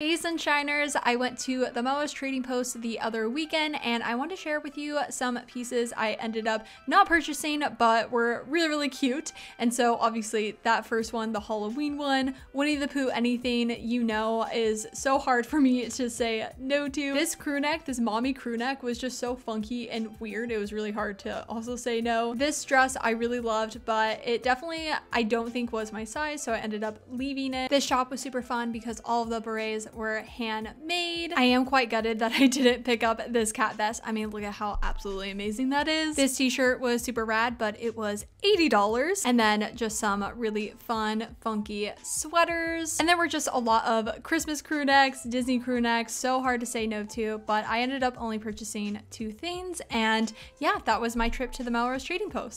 Hey Sunshiners, I went to the Melrose Trading Post the other weekend and I want to share with you some pieces I ended up not purchasing but were really cute. And so obviously that first one, the Halloween one, Winnie the Pooh anything, you know, is so hard for me to say no to. This crew neck, this mommy crew neck was just so funky and weird. It was really hard to also say no. This dress I really loved, but it definitely I don't think was my size, so I ended up leaving it. This shop was super fun because all of the berets were handmade. I am quite gutted that I didn't pick up this cat vest. I mean, look at how absolutely amazing that is. This t-shirt was super rad, but it was $80. And then just some really fun, funky sweaters. And there were just a lot of Christmas crew necks, Disney crew necks, so hard to say no to, but I ended up only purchasing two things. And yeah, that was my trip to the Melrose Trading Post.